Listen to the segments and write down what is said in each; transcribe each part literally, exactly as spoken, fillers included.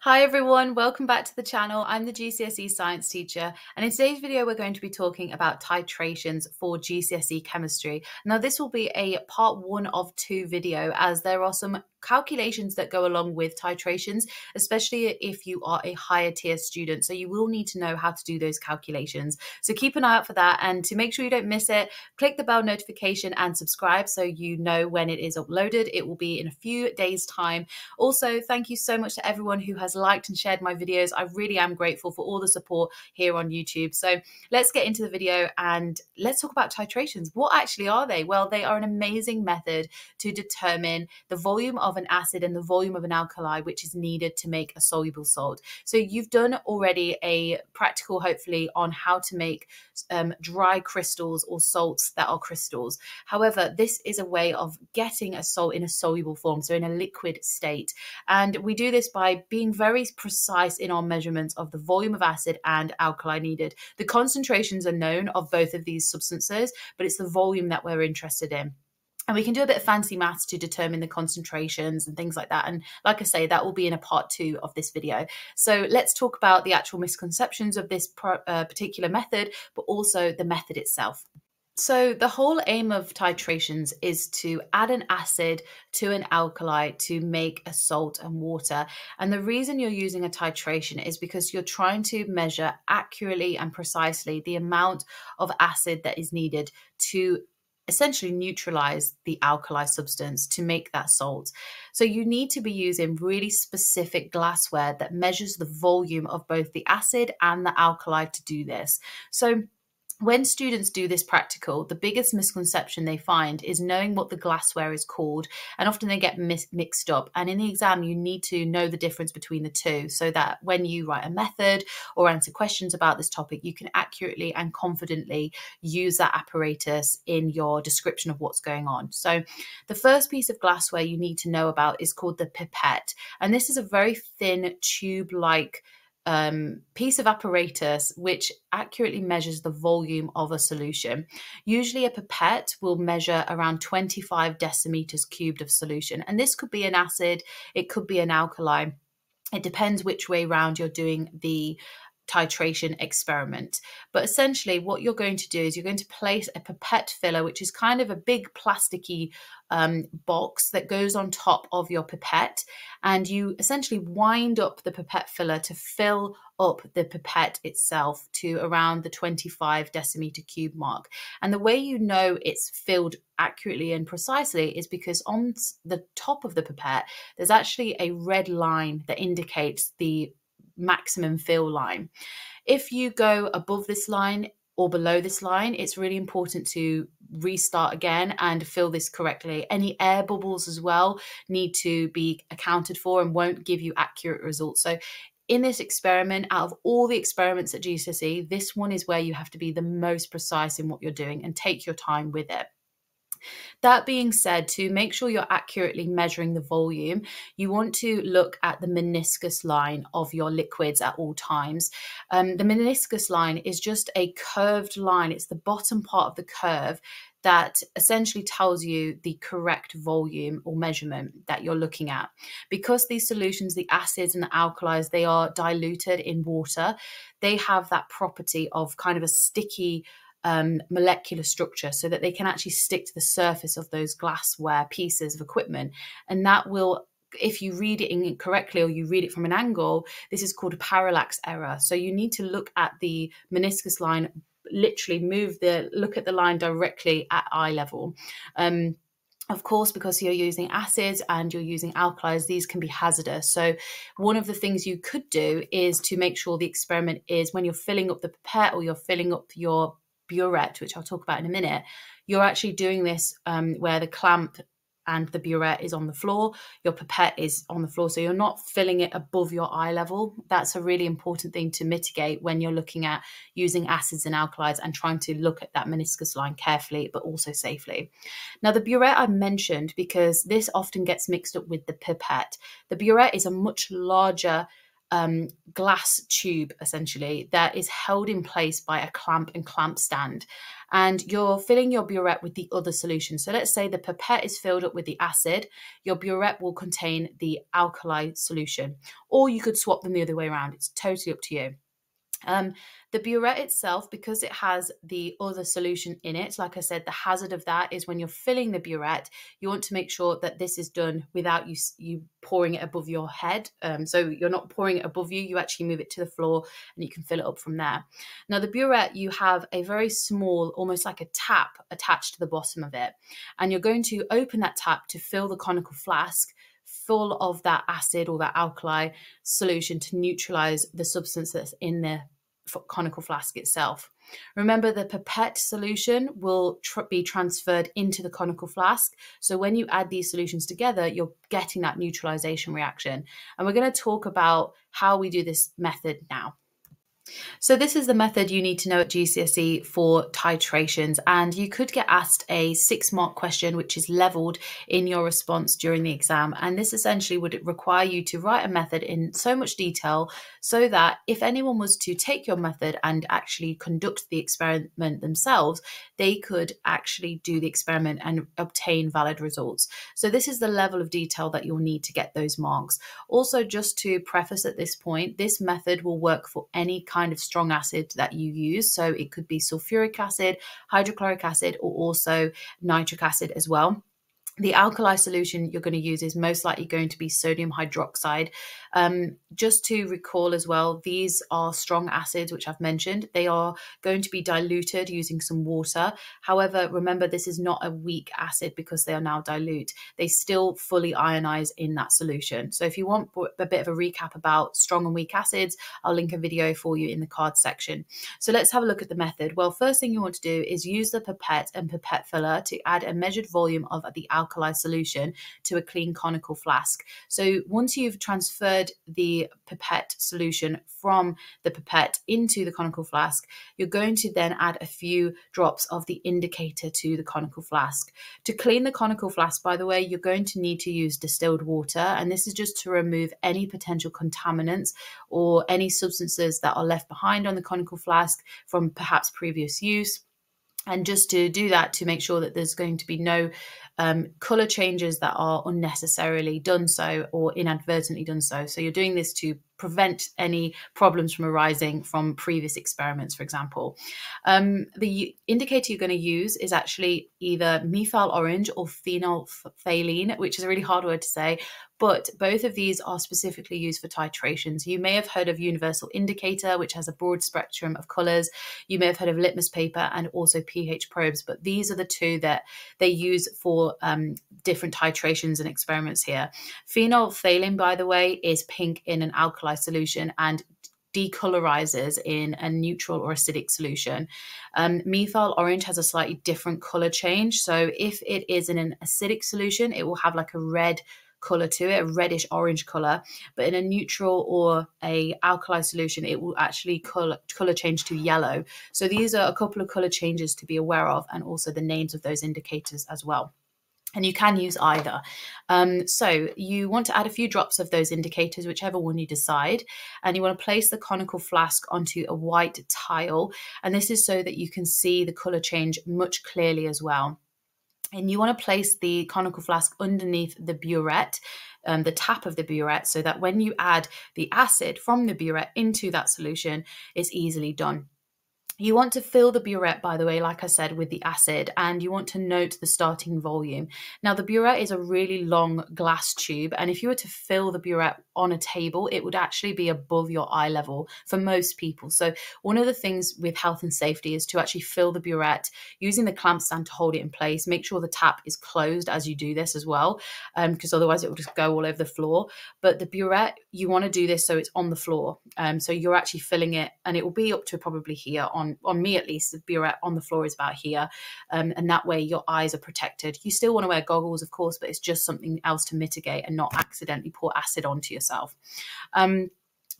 Hi everyone, welcome back to the channel. I'm the G C S E Science Teacher, and in today's video we're going to be talking about titrations for G C S E Chemistry. Now this will be a part one of two video, as there are some calculations that go along with titrations, especially if you are a higher tier student, so you will need to know how to do those calculations. So keep an eye out for that, and to make sure you don't miss it, click the bell notification and subscribe so you know when it is uploaded. It will be in a few days time. Also, thank you so much to everyone who has liked and shared my videos. I really am grateful for all the support here on YouTube. So let's get into the video and let's talk about titrations. What actually are they? Well, they are an amazing method to determine the volume of of an acid and the volume of an alkali, which is needed to make a soluble salt. So you've done already a practical, hopefully, on how to make um, dry crystals or salts that are crystals. However, this is a way of getting a salt in a soluble form, so in a liquid state. And we do this by being very precise in our measurements of the volume of acid and alkali needed. The concentrations are known of both of these substances, but it's the volume that we're interested in. And we can do a bit of fancy maths to determine the concentrations and things like that. And like I say, that will be in a part two of this video. So let's talk about the actual misconceptions of this uh, particular method, but also the method itself. So the whole aim of titrations is to add an acid to an alkali to make a salt and water. And the reason you're using a titration is because you're trying to measure accurately and precisely the amount of acid that is needed to essentially neutralize the alkali substance to make that salt. So you need to be using really specific glassware that measures the volume of both the acid and the alkali to do this. So when students do this practical, the biggest misconception they find is knowing what the glassware is called, and often they get mis mixed up. And in the exam, you need to know the difference between the two so that when you write a method or answer questions about this topic, you can accurately and confidently use that apparatus in your description of what's going on. So the first piece of glassware you need to know about is called the pipette. And this is a very thin tube-like Um, piece of apparatus which accurately measures the volume of a solution. Usually a pipette will measure around twenty-five decimeters cubed of solution, and this could be an acid, it could be an alkali. It depends which way round you're doing the titration experiment. But essentially what you're going to do is you're going to place a pipette filler, which is kind of a big plasticky um, box that goes on top of your pipette, and you essentially wind up the pipette filler to fill up the pipette itself to around the twenty-five decimeter cube mark. And the way you know it's filled accurately and precisely is because on the top of the pipette there's actually a red line that indicates the maximum fill line. If you go above this line or below this line, it's really important to restart again and fill this correctly. Any air bubbles as well need to be accounted for and won't give you accurate results. So in this experiment, out of all the experiments at G C S E, this one is where you have to be the most precise in what you're doing and take your time with it. That being said, to make sure you're accurately measuring the volume, you want to look at the meniscus line of your liquids at all times. Um, the meniscus line is just a curved line. It's the bottom part of the curve that essentially tells you the correct volume or measurement that you're looking at. Because these solutions, the acids and the alkalis, they are diluted in water, they have that property of kind of a sticky Um, molecular structure, so that they can actually stick to the surface of those glassware pieces of equipment. And that will, if you read it incorrectly or you read it from an angle, this is called a parallax error. So you need to look at the meniscus line, literally move the, look at the line directly at eye level. Um, Of course, because you're using acids and you're using alkalis, these can be hazardous. So one of the things you could do is to make sure the experiment is, when you're filling up the pipette or you're filling up your burette, which I'll talk about in a minute, you're actually doing this um, where the clamp and the burette is on the floor, your pipette is on the floor, so you're not filling it above your eye level. That's a really important thing to mitigate when you're looking at using acids and alkalis and trying to look at that meniscus line carefully, but also safely. Now the burette I mentioned because this often gets mixed up with the pipette. The burette is a much larger um, glass tube, essentially, that is held in place by a clamp and clamp stand. And you're filling your burette with the other solution. So let's say the pipette is filled up with the acid, your burette will contain the alkali solution. Or you could swap them the other way around. It's totally up to you. Um, the burette itself, because it has the other solution in it, like I said, the hazard of that is when you're filling the burette, you want to make sure that this is done without you, you pouring it above your head. Um, so you're not pouring it above you, you actually move it to the floor and you can fill it up from there. Now the burette, you have a very small, almost like a tap attached to the bottom of it. And you're going to open that tap to fill the conical flask full of that acid or that alkali solution to neutralize the substance that's in the conical flask itself. Remember, the pipette solution will tr be transferred into the conical flask. So when you add these solutions together, you're getting that neutralization reaction. And we're going to talk about how we do this method now. So this is the method you need to know at G C S E for titrations, and you could get asked a six mark question which is levelled in your response during the exam, and this essentially would require you to write a method in so much detail so that if anyone was to take your method and actually conduct the experiment themselves, they could actually do the experiment and obtain valid results. So this is the level of detail that you'll need to get those marks. Also, just to preface at this point, this method will work for any kind kind of strong acid that you use, so it could be sulfuric acid, hydrochloric acid, or also nitric acid as well. The alkali solution you're going to use is most likely going to be sodium hydroxide. Um, just to recall as well, these are strong acids, which I've mentioned. They are going to be diluted using some water. However, remember, this is not a weak acid because they are now dilute. They still fully ionize in that solution. So if you want a bit of a recap about strong and weak acids, I'll link a video for you in the card section. So let's have a look at the method. Well, first thing you want to do is use the pipette and pipette filler to add a measured volume of the alkali alkali solution to a clean conical flask. So once you've transferred the pipette solution from the pipette into the conical flask, you're going to then add a few drops of the indicator to the conical flask. To clean the conical flask, by the way, you're going to need to use distilled water, and this is just to remove any potential contaminants or any substances that are left behind on the conical flask from perhaps previous use. And just to do that, to make sure that there's going to be no um, colour changes that are unnecessarily done so or inadvertently done so. So you're doing this to prevent any problems from arising from previous experiments, for example. Um, the indicator you're going to use is actually either methyl orange or phenolphthalein, which is a really hard word to say, but both of these are specifically used for titrations. You may have heard of universal indicator, which has a broad spectrum of colours. You may have heard of litmus paper and also pH probes, but these are the two that they use for um, different titrations and experiments here. Phenolphthalein, by the way, is pink in an alkali solution and decolorizes in a neutral or acidic solution. Um, methyl orange has a slightly different color change. So if it is in an acidic solution, it will have like a red color to it, a reddish orange color, but in a neutral or a alkali solution, it will actually color, color change to yellow. So these are a couple of color changes to be aware of, and also the names of those indicators as well. And you can use either. Um, so you want to add a few drops of those indicators, whichever one you decide, and you want to place the conical flask onto a white tile. And this is so that you can see the colour change much clearly as well. And you want to place the conical flask underneath the burette, um, the tap of the burette, so that when you add the acid from the burette into that solution, it's easily done. You want to fill the burette, by the way, like I said, with the acid, and you want to note the starting volume. Now, the burette is a really long glass tube, and if you were to fill the burette on a table, it would actually be above your eye level for most people. So one of the things with health and safety is to actually fill the burette using the clamp stand to hold it in place. Make sure the tap is closed as you do this as well, because um, otherwise it will just go all over the floor. But the burette, you want to do this so it's on the floor. Um, so you're actually filling it, and it will be up to probably here on on me, at least. The burette on the floor is about here, um, and that way your eyes are protected. You still want to wear goggles, of course, but it's just something else to mitigate and not accidentally pour acid onto yourself. Um,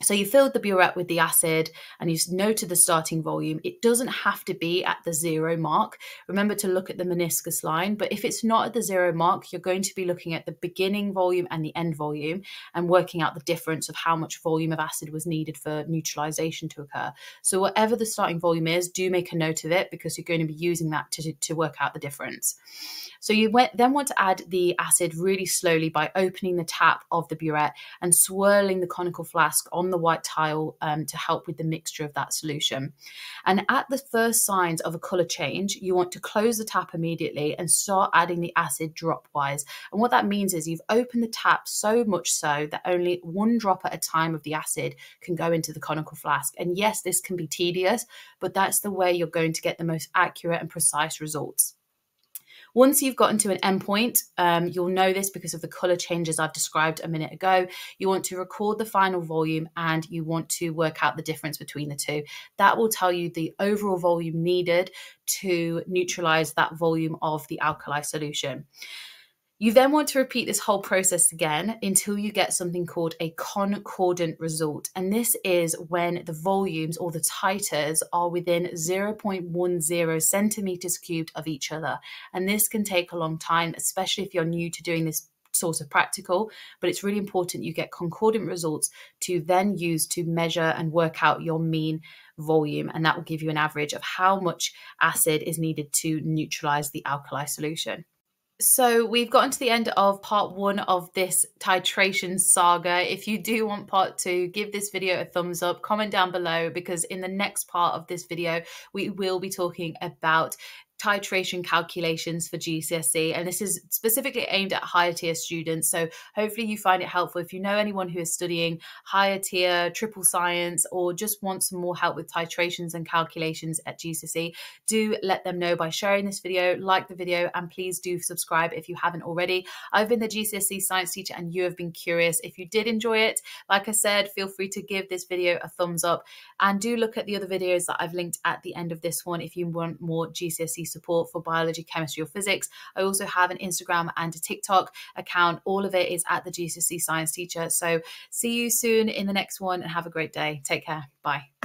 So you filled the burette with the acid and you've noted the starting volume. It doesn't have to be at the zero mark. Remember to look at the meniscus line, but if it's not at the zero mark, you're going to be looking at the beginning volume and the end volume and working out the difference of how much volume of acid was needed for neutralization to occur. So whatever the starting volume is, do make a note of it because you're going to be using that to, to work out the difference. So you then want to add the acid really slowly by opening the tap of the burette and swirling the conical flask on the white tile um, to help with the mixture of that solution. And at the first signs of a colour change, you want to close the tap immediately and start adding the acid dropwise. And what that means is you've opened the tap so much so that only one drop at a time of the acid can go into the conical flask. And yes, this can be tedious, but that's the way you're going to get the most accurate and precise results. Once you've gotten to an endpoint, um, you'll know this because of the colour changes I've described a minute ago, you want to record the final volume and you want to work out the difference between the two. That will tell you the overall volume needed to neutralise that volume of the alkali solution. You then want to repeat this whole process again until you get something called a concordant result. And this is when the volumes or the titers are within zero point one zero centimeters cubed of each other. And this can take a long time, especially if you're new to doing this sort of practical, but it's really important you get concordant results to then use to measure and work out your mean volume. And that will give you an average of how much acid is needed to neutralize the alkali solution. So we've gotten to the end of part one of this titration saga. If you do want part two, give this video a thumbs up, comment down below, because in the next part of this video, we will be talking about titration calculations for G C S E, and this is specifically aimed at higher tier students. So hopefully you find it helpful. If you know anyone who is studying higher tier, triple science, or just want some more help with titrations and calculations at G C S E, do let them know by sharing this video, like the video, and please do subscribe if you haven't already. I've been the G C S E Science Teacher and you have been curious. If you did enjoy it, like I said, feel free to give this video a thumbs up and do look at the other videos that I've linked at the end of this one if you want more G C S E support for biology, chemistry, or physics. I also have an Instagram and a TikTok account. All of it is at the G C S E Science Teacher. So see you soon in the next one and have a great day. Take care. Bye.